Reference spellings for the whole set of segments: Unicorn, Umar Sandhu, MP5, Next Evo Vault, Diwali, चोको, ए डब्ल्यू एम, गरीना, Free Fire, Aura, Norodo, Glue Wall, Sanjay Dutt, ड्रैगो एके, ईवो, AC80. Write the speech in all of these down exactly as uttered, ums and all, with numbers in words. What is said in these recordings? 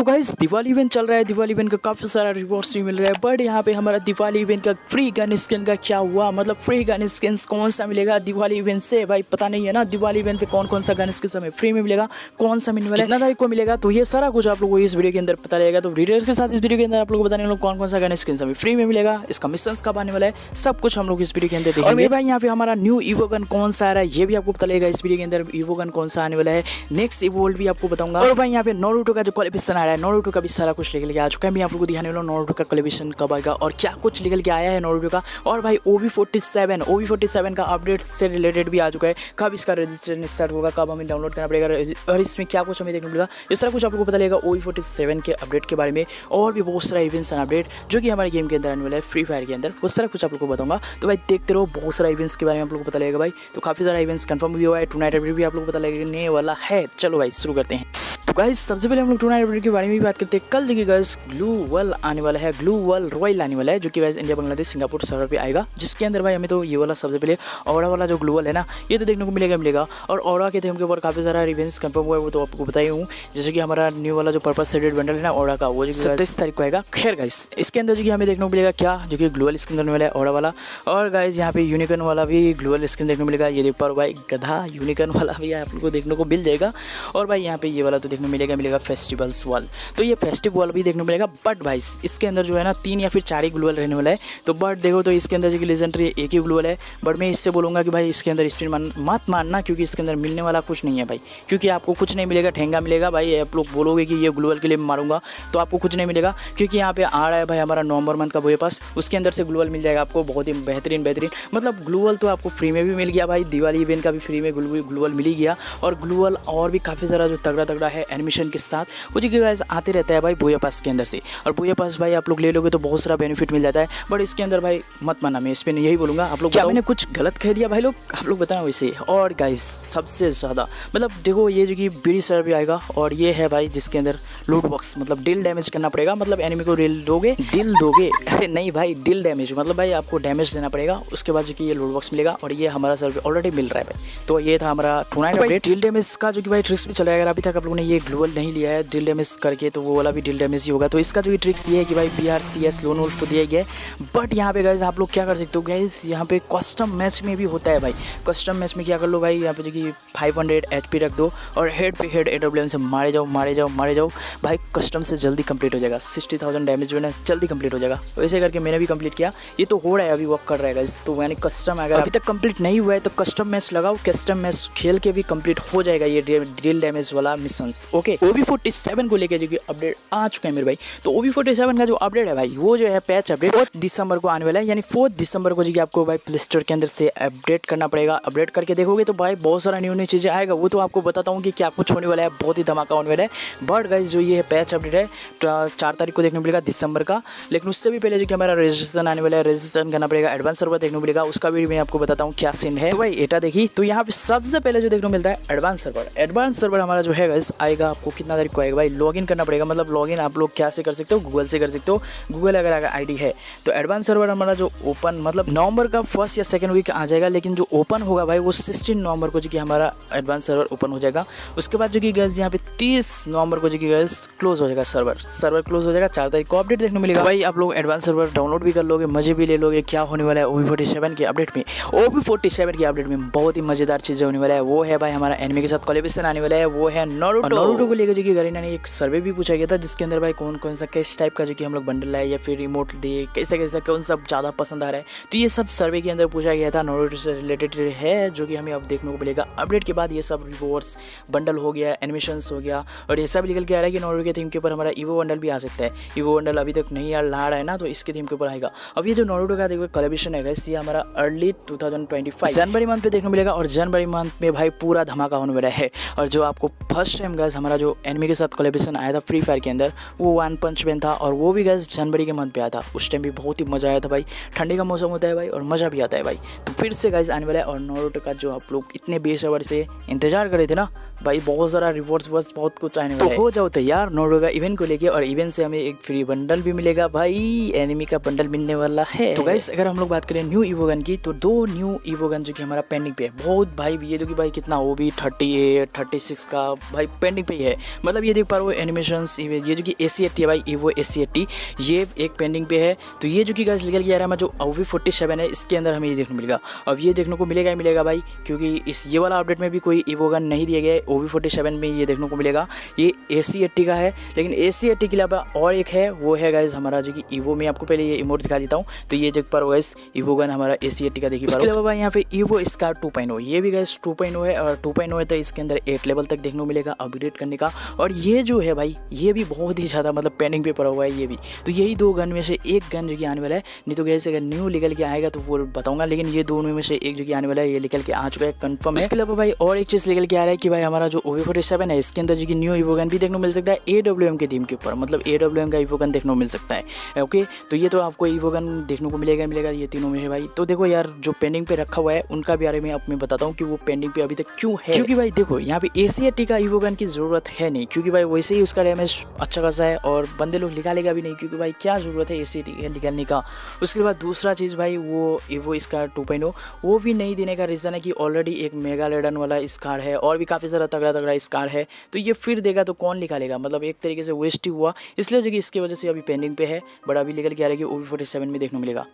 तो guys Diwali event चल रहा है, दिवाली इवेंट का काफ़ी सारा रिवॉर्ड्स भी मिल रहा है। बट यहाँ पे हमारा दिवाली इवेंट का फ्री गन स्किन का क्या हुआ, मतलब फ्री गन स्किन कौन सा मिलेगा दिवाली इवेंट से? भाई पता नहीं है ना दिवाली इवेंट पे कौन कौन सा गन स्किन हमें फ्री में मिलेगा, कौन सा मिलने वाला है, कितना तारीख को मिलेगा। तो ये सारा कुछ आप लोगों को इस वीडियो के अंदर पता लगेगा। तो डिटेल्स के साथ इस वीडियो के अंदर आप लोग बताने वाले कौन कौन सा गन स्किन हमें फ्री में मिलेगा, इसका मिशन कब आने वाला है, सब कुछ हम लोग इस वीडियो के अंदर देखेंगे। भाई यहाँ पे हमारा न्यू ईवो गन कौन सा आ रहा है ये भी आपको पता लगेगा इस वीडियो के अंदर। ईवो गन कौन सा आने वाला है, नेक्स्ट इवोल्ड भी आपको बताऊंगा। और भाई यहाँ पे नोरोडो का जो क्वालिफिकेशन आ रहा है, नोरोडो का भी सारा कुछ लेकर आ चुका है। मैं आप लोगों को दिखाने वाला हूँ नोरोडो का क्वालिफिकेशन कब आएगा और क्या कुछ लेकर के आया है नोरोडो का। और भाई O B forty seven O B forty seven का अपडेट से रिलेटेड भी आ चुका है। कब इसका रजिस्ट्रेशन स्टार्ट होगा, कब हमें डाउनलोड करना पड़ेगा और इसमें क्या कुछ हमें देखने मिलेगा, ये सारा कुछ आपको पता लगेगा ओ बी फोर्टी सेवन के अपडेट के बारे में। और भी बहुत सारा इवेंट्स एंड अपडेट जो कि हमारे गेम के अंदर आने वाला है फ्री फायर के अंदर, वो सारा कुछ आपको बताऊंगा। तो भाई देखते रहो, बहुत सारा इवेंट्स के बारे में आप लोग को पता लगेगा। भाई तो काफ़ी सारा इवेंट्स कंफर्म भी हुआ है, टू नाइट अपडेट भी आप लोग को पता लगने वाला है। चलो भाई शुरू करते हैं। तो गाइस सबसे पहले हम लोग टूर्नामेंट अपडेट के बारे में भी बात करते हैं। कल देखिए गाइस ग्लू वॉल आने वाला है, ग्लू वॉल रॉयल आने वाला है, जो कि guys India Bangladesh Singapore server पे आएगा। जिसके अंदर भाई हमें तो ये वाला सबसे पहले औरा वाला जो ग्लू वॉल है ना ये तो देखने को मिलेगा मिलेगा और औरा के थीम के ऊपर काफ़ी सारा इवेंट्स कंफर्म हुआ है, वो तो आपको बताई हूँ। जैसे कि हमारा न्यू वाला जो पर्पज सेडेड बंडल है ना औरा का, वो जो सत्ताईस तारीख को आएगा। खैर गाइस इसके अंदर जो कि हमें देखने को मिलेगा क्या, जो कि ग्लू वॉल स्किन करने वाला है औरा वाला। और गाइस यहाँ पे यूनिकॉर्न वाला भी ग्लू वॉल स्किन देखने को मिलेगा। ये पर भाई गधा यूनिकॉर्न वाला भी आप लोग को देखने को मिल जाएगा। और भाई यहाँ पे ये वाला तो देखने मिलेगा मिलेगा फेस्टिवल्स वाल, तो ये फेस्टिव वाल भी देखने मिलेगा। बट भाई इसके अंदर जो है ना तीन या फिर चार ही ग्लू वॉल रहने वाला है। तो बट देखो तो इसके अंदर जो लेजेंडरी एक ही ग्लू वॉल है, बट मैं इससे बोलूँगा कि भाई इसके अंदर स्पिन मान मत मानना, क्योंकि इसके अंदर मिलने वाला कुछ नहीं है भाई, क्योंकि आपको कुछ नहीं मिलेगा। ठेंगा मिलेगा भाई, आप लोग बोलोगे कि ये ग्लू वॉल के लिए मारूंगा तो आपको कुछ नहीं मिलेगा, क्योंकि यहाँ पे आ रहा है भाई हमारा नवंबर मंथ का बोए पास, उसके अंदर से ग्लू वॉल मिल जाएगा आपको बहुत ही बेहतरीन बेहतरीन। मतलब ग्लू वॉल तो आपको फ्री में भी मिल गया भाई, दिवाली इवेंट का भी फ्री में ग्लू वॉल मिल ही गया। और ग्लू वॉल और भी काफ़ी सारा जो तगड़ा तगड़ा है एनिमेशन के साथ वो जो कि गाइस आते रहता है भाई बोया पास के अंदर से। और बोया पास भाई आप लोग ले लोगे तो बहुत सारा बेनिफिट मिल जाता है। बट इसके अंदर भाई मत माना, मैं इस पर यही बोलूँगा। आप लोग क्या मैंने कुछ गलत कह दिया भाई लोग, आप लोग बताना वैसे। और गाइस सबसे ज़्यादा मतलब देखो ये जो कि बीड़ी सर भी आएगा, और ये है भाई जिसके अंदर लूट बॉक्स, मतलब डील डैमेज करना पड़ेगा, मतलब एनिमी को डील दोगे डील दोगे अरे नहीं भाई डील डैमेज मतलब भाई आपको डैमेज देना पड़ेगा, उसके बाद जो कि ये लूट बॉक्स मिलेगा। और ये हमारा सर्वे ऑलरेडी मिल रहा है भाई। तो ये था हमारा टूर्नामेंट अपडेट। डील डैमेज का जो कि भाई ट्रिक्स भी चला गया, अभी तक आप लोगों ने ये ग्लू वॉल नहीं लिया है डील डैमेज करके, तो वो वाला भी डील डैमेज ही होगा। तो इसका जो ट्रिक्स ये है कि भाई B R C S lone wolf तो दिया गया है, बट यहाँ पे गाइस आप लोग क्या कर सकते हो गाइस, यहाँ पे कस्टम मैच में भी होता है भाई। कस्टम मैच में क्या कर लो भाई, यहाँ पे जो कि फाइव हंड्रेड एच पी रख दो और हेड पे हेड ए डब्ल्यू एम से मारे जाओ मारे जाओ मारे जाओ भाई, कस्टम से जल्दी कंप्लीट हो जाएगा। सिक्सटी थाउजेंड डैमेज जो है ना जल्दी कंप्लीट हो जाएगा। वैसे करके मैंने भी कंप्लीट किया, ये तो हो रहा है अभी वर्क कर रहा है। तो यानी कस्टम अगर अभी तक कंप्लीट नहीं हुआ है तो कस्टम मैच लगाओ, कस्टम मैच खेल के भी कंप्लीट हो जाएगा ये डील डैमेज वाला mission. Okay O B forty seven को लेकर जो कि अपडेट आ चुका है मेरे भाई, तो ओ बी फोर्टी सेवन का जो अपडेट है भाई वो जो है पैच अपडेट फोर्थ दिसंबर को आने वाला है। यानी फोर्थ दिसंबर को जो कि आपको भाई प्ले स्टोर के अंदर से अपडेट करना पड़ेगा। अपडेट करके देखोगे तो भाई बहुत सारा न्यू न्यू चीज़ें आएगा, वो तो आपको बताता हूँ कि क्या कुछ होने वाला है, बहुत ही धमाका होने वाला है। बट गाइस जो ये पैच अपडेट है चार तारीख को देखने को मिलेगा दिसंबर का, लेकिन उससे भी पहले जो कि हमारा रजिस्ट्रेशन आने वाला है, रजिस्ट्रेशन करना पड़ेगा, एडवांस सर्वर देखने को मिलेगा, उसका भी मैं आपको बताता हूँ क्या सीन है। तो भाई एटा देखी तो यहाँ पे सबसे पहले जो देखने को मिलता है एडवांस सर्वर। एडवांस सर्वर हमारा जो है गाइस आएगा आपको कितना तारीख को आएगा भाई, लॉगिन करना पड़ेगा। मतलब लॉगिन आप लोग क्या से कर सकते हो, गूगल से कर सकते हो, गूगल अगर अगर आईडी है तो। एडवांस सर्वर हमारा जो ओपन मतलब नवंबर का फर्स्ट या सेकंड वीक आ जाएगा, लेकिन जो ओपन होगा भाई वो सिक्सटीन नवंबर को जो कि हमारा एडवांस सर्वर ओपन हो जाएगा। उसके बाद जो कि गाइस यहाँ पे तीस नवंबर को जो कि गाइस क्लोज हो जाएगा सर्वर, सर्वर क्लोज हो जाएगा। चार तारीख को अपडेट देखने को मिलेगा भाई। आप लोग एडवांस सर्वर डाउनलोड भी कर लोगे, मजे भी ले लोगे क्या होने वाला है ओ बी फोर्टी सेवन के अपडेट में। ओ बी फोर्टी सेवन के अपडेट में बहुत ही मजेदार चीज़ें होने वाला है, वो है भाई हमारा एनिमी के साथ कोलैबोरेशन आने वाला है, वो है नोरोडो। नोरोडो को लेकर जो कि गरीना ने एक सर्वे भी पूछा गया था, जिसके अंदर भाई कौन कौन सा किस टाइप का जो कि हम लोग बंडल है या फिर रिमोट दिए कैसे कैसे कौन सब ज़्यादा पसंद आ रहा है, तो ये सब सर्वे के अंदर पूछा गया था। नोरोडो से रिलेटेड है जो कि हमें अब देखने को मिलेगा अपडेट के बाद। ये सब रिवॉर्ड्स बंडल हो गया, एनिमेशंस हो गया, और ये सब निकल के आ रहा है कि नोरोडो के थीम के ऊपर हमारा ईवो बंडल भी आ सकता है। ईवो बंडल अभी तक नहीं आ रहा है ना, तो इसके थीम के ऊपर आएगा। अब ये जो नोरोडो का देखो कोलैबोरेशन है ये हमारा early two thousand twenty five January month पर देखने को मिलेगा, और जनवरी मंथ में भाई पूरा धमाका होने वाला है। और जो आपको फर्स्ट टाइम गाइस हमारा जो एनिमी के साथ कोलैबोरेशन आया था फ्री फायर के अंदर, वो वन पंच मैन था, और वो भी गाइस जनवरी के मंथ पे आया था। उस टाइम भी बहुत ही मज़ा आया था भाई, ठंडी का मौसम होता है भाई और मज़ा भी आता है भाई। तो फिर से गाइस आने वाला है, और नोरोडो का जो आप लोग इतने बेसब्री से इंतजार कर रहे थे ना भाई, बहुत सारा रिवॉर्ड्स बस बहुत कुछ आने वाला है। तो हो जाओ तैयार नोरोडो का इवेंट को लेके, और इवेंट से हमें एक फ्री बंडल भी मिलेगा भाई, एनिमी का बंडल मिलने वाला है। तो गाइस अगर हम लोग बात करें न्यू ईवो गन की, तो दो न्यू ईवो गन जो कि हमारा पेंडिंग पे है बहुत भाई, ये जो कि भाई कितना O B thirty eight thirty six का भाई पेंडिंग पे ही है। मतलब ये देख पा रहे हो एनिमेशंस, ये जो कि ए सी एटी है भाई, ईवो ए सी एटी, ये एक पेंडिंग पे है। तो ये जो कि गाइस निकल के आ रहा है हमारा जो ओ बी फोर्टी सेवन है, इसके अंदर हमें ये देखने मिलेगा। अब ये देखने को मिलेगा ही मिलेगा भाई, क्योंकि इस ये वाला अपडेट में भी कोई ईवो गन नहीं दिया गया है। ओ बी फोर्टी सेवन में ये देखने को मिलेगा, ये ए सी एटी का है। लेकिन ए सी एटी के अलावा और एक है, वो है गाइस हमारा जो कि ईवो में आपको पहले ये इमोट दिखा देता हूँ। तो ये देख पर गाइस ईवो गन हमारा ए सी एटी का देखिए। उसके अलावा भाई यहाँ पे ईवो scar two point O, ये भी गाइस टू पॉइंट ओ है, और टू पॉइंट ओ है तो इसके अंदर एट लेवल तक देखने को मिलेगा अपग्रेड करने का। और ये जो है भाई, ये भी बहुत ही ज़्यादा मतलब पेंडिंग पे पड़ा हुआ है ये भी। तो यही दो गन में से एक गन जो कि आने वाला है, नहीं तो गाइस अगर न्यू निकल के आएगा तो वो बताऊंगा, लेकिन ये दोनों में से एक जो कि आने वाला है ये निकल के आ चुका है, कंफर्म है। इसके अलावा भाई और एक चीज़ निकल के आ रहा है कि भाई हमारा जो ओ बी फोर्टी सेवन है, इसके अंदर जो कि न्यू ईवो गन भी देखने को मिल सकता है ए डब्ल्यू एम के थीम के ऊपर, मतलब ए डब्ल्यू एम का ईवो गन देखने को मिल सकता है। ओके, तो ये तो आपको ईवो गन देखने को मिलेगा मिलेगा ये तीनों में है भाई। तो देखो यार, जो पेंडिंग पे रखा हुआ है उनका बारे में आपको बताता हूँ कि वो पेंडिंग पे अभी तक क्यों है, क्योंकि भाई देखो यहाँ पे ए सी एटी का ईवो गन की जरूरत है नहीं, क्योंकि भाई वैसे ही उसका डैमेज अच्छा खासा है और बंदे लोग निकालेगा भी नहीं, क्योंकि भाई क्या जरूरत है ए सी एटी निकालने का। उसके बाद दूसरा चीज़ भाई वो ईवो scar two point O वो भी नहीं देने का रीज़न है कि ऑलरेडी एक मेगा लेडन वाला स्कार है और भी काफ़ी सारा तगड़ा तगड़ा स्कार है, तो ये फिर देगा तो कौन निकालेगा, मतलब एक तरीके से वेस्ट ही हुआ, इसलिए जो कि इसकी वजह से अभी पेंडिंग पे है, बट अभी निकल के आ रहा है कि ओ बी फोर्टी सेवन में देखने मिलेगा।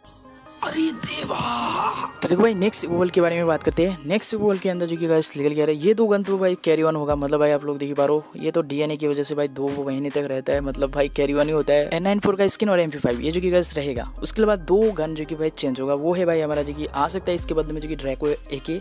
अरे देवा! तो देखो भाई नेक्स्ट ईवो वॉल के बारे में बात करते हैं। नेक्स्ट ईवो वॉल के अंदर जो कि गाइस निकल गया है ये दो गन तो भाई कैरी ऑन होगा, मतलब भाई आप लोग देख पा रहे हो ये तो डीएनए की वजह से भाई दो महीने तक रहता है, मतलब भाई कैरी ऑन ही होता है। एन नाइन्टी फोर का स्किन और एम पी फाइव ये जो कि गाइस रहेगा। उसके बाद दो गन जो कि भाई चेंज होगा, वो है भाई हमारा जो कि आ सकता है इसके बदले में जो कि ड्रैगो एके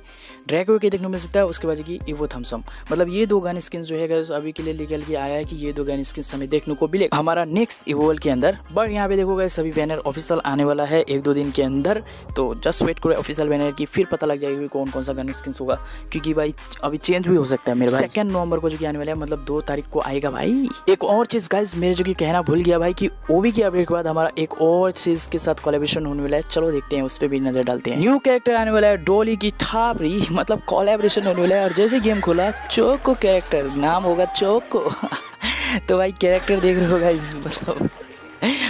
ड्रैगो एके देखने मिल सकता है। उसके बाद जो कि ईवो थॉम्सन, मतलब ये दो गन स्किन जो है गाइस अभी के लिए निकल के आया है कि ये दो गन स्किन हमें देखने को मिलेगा हमारा नेक्स्ट ईवो वॉल के अंदर। बट यहाँ पे देखो गाइस सभी बैनर ऑफिशियल आने वाला है एक दो दिन के अंदर, तो जस्ट वेट करें ऑफिशियल बैनर की, फिर पता लग जाएगी कौन कौन सा गन स्किन्स होगा, क्योंकि भाई अभी चेंज भी हो सकता है मेरे भाई। सेकंड नवंबर को जो कि आने वाला है, मतलब दो तारीख को आएगा भाई। एक और चीज़ गाइज मेरे जो कि कहना भूल गया भाई कि ओबी की अपडेट के बाद हमारा एक और चीज़ के साथ कोलैबोरेशन होने वाला है, चलो देखते हैं, उस पर भी नजर डालते हैं। न्यू कैरेक्टर आने वाला है डोली की थापरी, मतलब कोलैबोरेशन होने वाला है, और जैसे गेम खोला चोको कैरेक्टर, नाम होगा चोको। तो भाई कैरेक्टर देख रहे हो गाइज, मतलब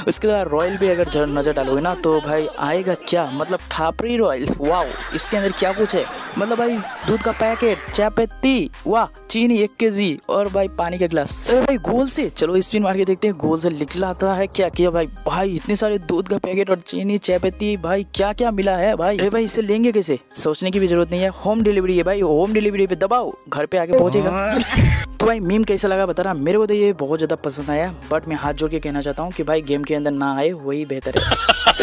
उसके बाद रॉयल भी अगर नज़र डालोगे ना तो भाई आएगा क्या, मतलब ठापरी रॉयल, वाओ इसके अंदर क्या कुछ है, मतलब भाई दूध का पैकेट, चाय पत्ती, वाह चीनी एक केजी, और भाई पानी का गिलास। अरे भाई गोल से चलो स्पिन मार के देखते हैं गोल से निकला आता है क्या किया भाई। भाई इतने सारे दूध का पैकेट और चीनी, चाय पत्ती, भाई क्या क्या मिला है भाई। अरे भाई इसे लेंगे कैसे, सोचने की भी जरूरत नहीं है, होम डिलीवरी है भाई, होम डिलीवरी पे दबाओ घर पे आके पहुँचेगा। तो भाई मीम कैसा लगा बता रहा, मेरे को तो ये बहुत ज़्यादा पसंद आया, बट मैं हाथ जोड़ के कहना चाहता हूँ कि भाई गेम के अंदर ना आए वही बेहतर है।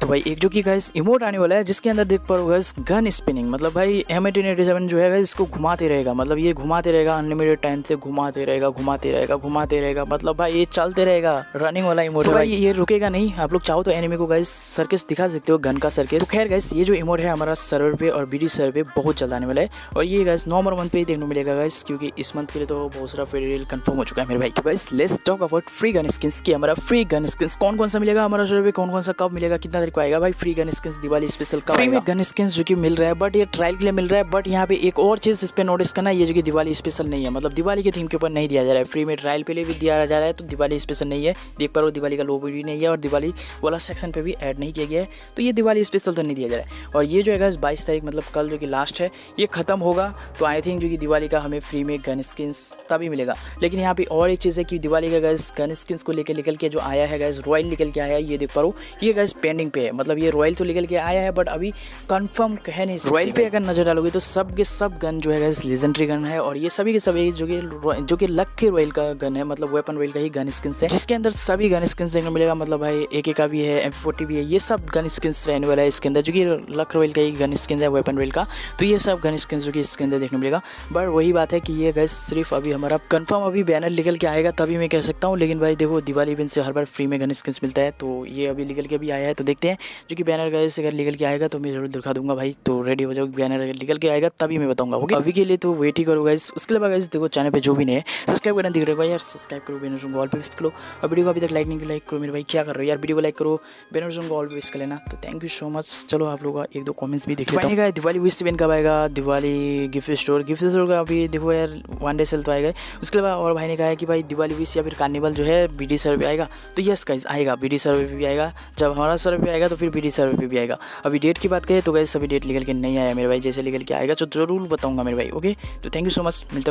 तो भाई एक जो कि गाइस इमोट आने वाला है जिसके अंदर देख पाओ गाइस गन स्पिनिंग, मतलब भाई एम एटीन एटी सेवन जो है गाइस इसको घुमाते रहेगा, मतलब ये घुमाते रहेगा अनलिमिटेड टाइम से, घुमाते रहेगा घुमाते रहेगा घुमाते रहेगा, मतलब भाई ये चलते रहेगा रनिंग वाला इमोट। तो भाई ये रुकेगा नहीं, आप लोग चाहो तो एनिमी को गाइस सर्किस दिखा सकते हो, गन का सर्किस। खैर गाइस ये जो इमोट है हमारा सर्वर पे और बीडी सर्वर पे बहुत जल्द आने वाला है, और ये गाइस नवंबर मंथ पे ही देखने मिलेगा गाइस, क्योंकि इस मंथ के लिए तो बहुत सारा फेडरल कंफर्म हो चुका है मेरे भाई। तो guys let's talk about free gun skins की, हमारा फ्री गन स्किन्स कौन कौन सा मिलेगा हमारा सर्वर पे, कौन कौन सा कब मिलेगा, कितना तारीख को आएगा भाई free gun skins Diwali special कब आएगा। गन स्किन्स जो कि मिल रहा है बट ये ट्रायल के लिए मिल रहा है, बट यहाँ पे एक और चीज इस पे नोटिस करना, ये जो कि दिवाली स्पेशल नहीं है, मतलब दिवाली के थीम के ऊपर नहीं दिया जा रहा है, फ्री में ट्रायल पे लिए भी दिया जा रहा है, तो दिवाली स्पेशल नहीं है। देख पा रहे हो दिवाली का लोगो भी नहीं है और दिवाली वाला सेक्शन पे भी ऐड नहीं किया गया है, तो ये दिवाली स्पेशल तो नहीं दिया जा रहा है। और ये जो है बाईस तारीख मतलब कल जो कि लास्ट है ये खत्म होगा, तो आई थिंक जो कि दिवाली का हमें फ्री में गन स्किन्स तभी मिलेगा। लेकिन यहाँ पे और एक चीज़ है कि दिवाली का गाइस गन स्किन्स को लेकर निकल के जो आया है गाइस रॉयल निकल के आया है, ये देख पा रहे हो ये गाइस पेंडिंग पे है, मतलब ये रॉयल तो निकल के आया है बट अभी कंफर्म कह नहीं। रॉयल पे अगर नजर डालोगे तो सब के सब गन जो है गाइस लेजेंडरी गन है, और ये सभी के सभी जो कि जो कि लक्की रॉयल का गन है, मतलब वेपन रॉयल का ही गन स्किन्स है, जिसके अंदर सभी गन स्किन्स देखने मिलेगा, मतलब भाई ए के का भी है, एम फोर्टी भी है, ये सब गन स्किन्स रहने वाला है इसके अंदर, जो कि लक्की रॉयल का ही गन स्किन है वेपन रॉयल का, तो ये सब गन स्किन्स जो कि इसके अंदर देखने मिलेगा। बट वही बात है कि ये गाइस सिर्फ अभी हमारा कंफर्म अभी बैनर निकल के आएगा तभी मैं कह सकता हूँ, लेकिन भाई देखो दिवाली इवेंट से हर बार फ्री में गन स्किन्स मिलता है, तो ये अभी निकल के भी आया है, तो देखते हैं जो कि बैनर गाइस अगर निकल के आएगा तो मैं जरूर दिखा दूंगा भाई, तो रेडी हो जाओ, बैनर निकल के आएगा तभी मैं बताऊंगा। ओके अभी के लिए तो वेट ही करो गाइस। उसके अलावा गाइस देखो चैनल पे जो भी नहीं है सब्सक्राइब करना दिख रहा होगा यार, सब्सक्राइब करो, बैनर सुन ऑल पे विजिट करो, और वीडियो को अभी तक लाइक नहीं लाइक करो मेरे भाई, क्या कर रहे हो यार, वीडियो को लाइक करो, बैनर सुन ऑल पे विजिट कर लेना। तो थैंक यू सो मच, चलो आप लोग एक दो कमेंट्स भी देख लेते हैं। दिवाली विश इवेंट कब आएगा, Diwali gift store gift store का अभी देखो यार वन डे सेल तो आएगा। उसके अलावा और भाई ने कहा है कि भाई दिवाली विश या फिर कार्निवल जो है बीडी सर्वे पे आएगा, तो यस गाइस आएगा, बीडी सर्वे पे भी आएगा, जब हमारा सर्वे पे आएगा तो फिर बीडी सर्वे पे भी आएगा। अभी डेट की बात करें तो गाइस सभी डेट निकल के नहीं आया मेरे भाई, जैसे निकल के आएगा तो जरूर बताऊंगा मेरे भाई। ओके तो थैंक यू सो मच, मिलता हूं।